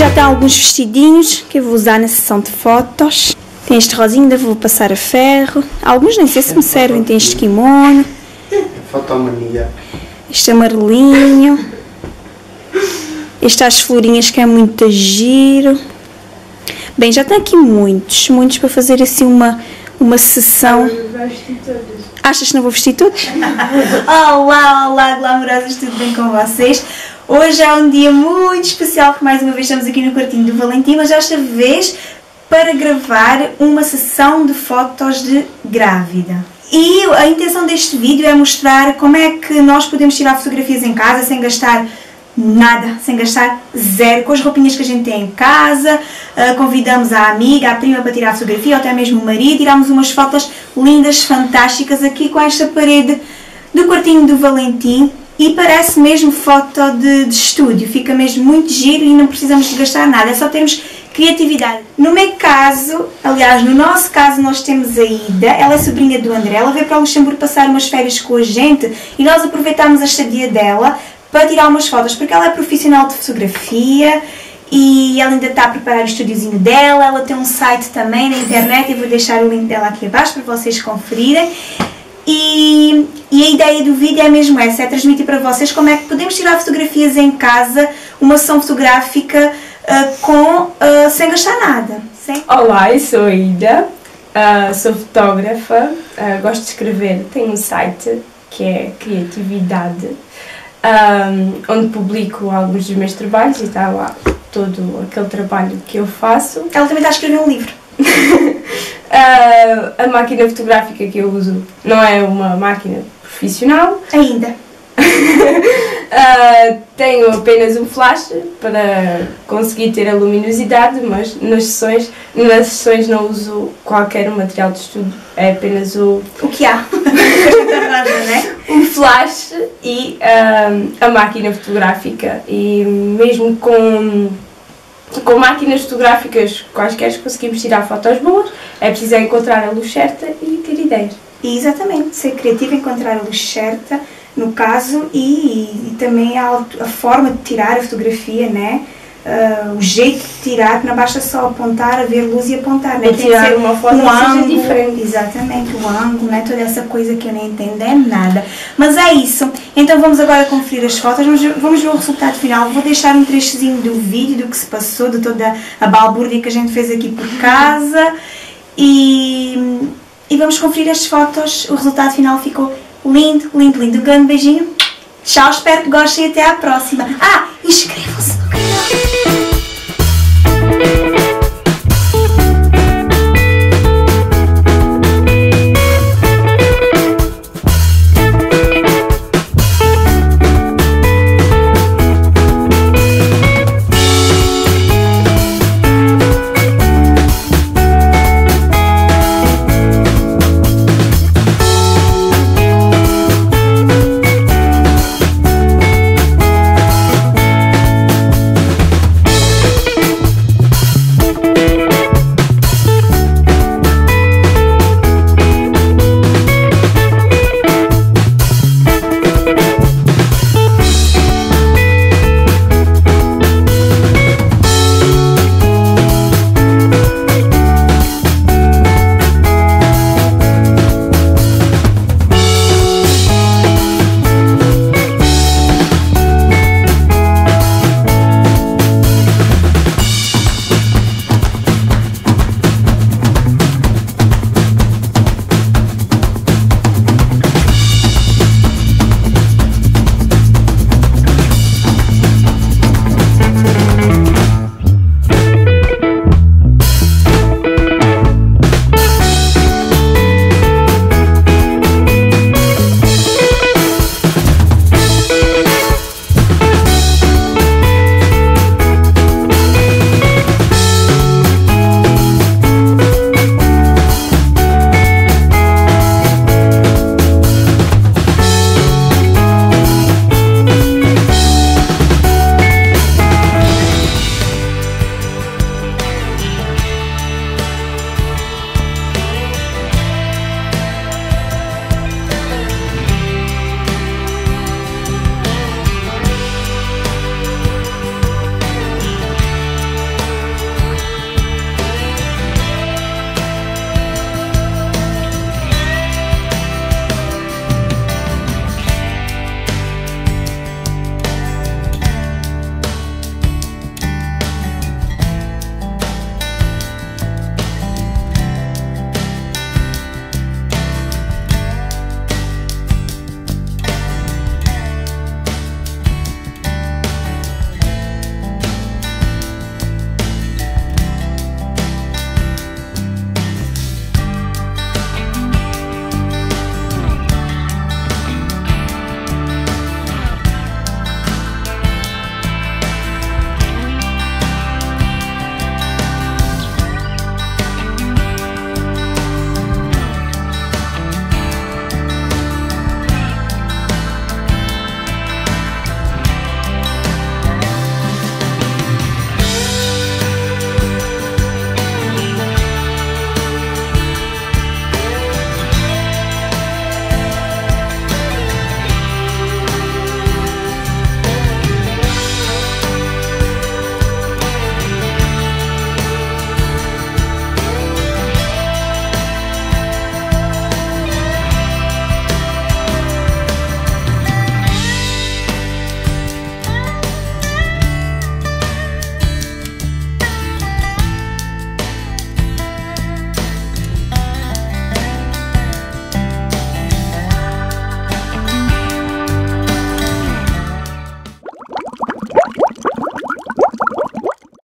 já estão alguns vestidinhos que eu vou usar na sessão de fotos. Tem este rosinho, ainda vou passar a ferro. Alguns nem sei se me servem. Tem este kimono. Fotomania. Este amarelinho. Estas florinhas que é muito giro. Bem, já tem aqui muitos para fazer assim uma sessão. Achas que não vou vestir todos? Olá, glamurosas, tudo bem com vocês? Hoje é um dia muito especial porque mais uma vez estamos aqui no quartinho do Valentim, mas desta vez para gravar uma sessão de fotos de grávida. E a intenção deste vídeo é mostrar como é que nós podemos tirar fotografias em casa sem gastar nada, sem gastar zero, com as roupinhas que a gente tem em casa. Convidamos a amiga, a prima para tirar a fotografia, ou até mesmo o marido. Tirámos umas fotos lindas, fantásticas aqui com esta parede do quartinho do Valentim e parece mesmo foto de estúdio, fica mesmo muito giro e não precisamos de gastar nada, é só termos criatividade. No meu caso, aliás, no nosso caso, nós temos a Ida, ela é sobrinha do André, ela veio para o Luxemburgo passar umas férias com a gente e nós aproveitámos a estadia dela para tirar umas fotos, porque ela é profissional de fotografia e ela ainda está a preparar o estúdiozinho dela. Ela tem um site também na internet, eu vou deixar o link dela aqui abaixo para vocês conferirem. E a ideia do vídeo é mesmo essa, é transmitir para vocês como é que podemos tirar fotografias em casa, uma sessão fotográfica sem gastar nada. Sim? Olá, eu sou a Ida, sou fotógrafa, gosto de escrever, tenho um site que é Criatividade, onde publico alguns dos meus trabalhos e está lá todo aquele trabalho que eu faço. Ela também está a escrever um livro. A máquina fotográfica que eu uso não é uma máquina profissional ainda. Tenho apenas um flash para conseguir ter a luminosidade, mas nas sessões não uso qualquer material de estudo, é apenas o que há. Um flash e a máquina fotográfica, e mesmo com máquinas fotográficas quaisquer conseguimos tirar fotos boas, é preciso encontrar a luz certa e ter ideias. Exatamente, ser criativo, encontrar a luz certa, no caso, e também a forma de tirar a fotografia, né? O jeito de tirar, não basta só apontar, haver luz e apontar, né? Tem que ser uma foto diferente. Exatamente, o ângulo, né? Toda essa coisa que eu nem entendo é nada. Mas é isso, então vamos agora conferir as fotos, vamos ver o resultado final. Vou deixar um trechozinho do vídeo, do que se passou, de toda a balbúrdia que a gente fez aqui por casa, e vamos conferir as fotos. O resultado final ficou lindo. Um grande beijinho, tchau, espero que gostem e até à próxima. Inscrevam-se!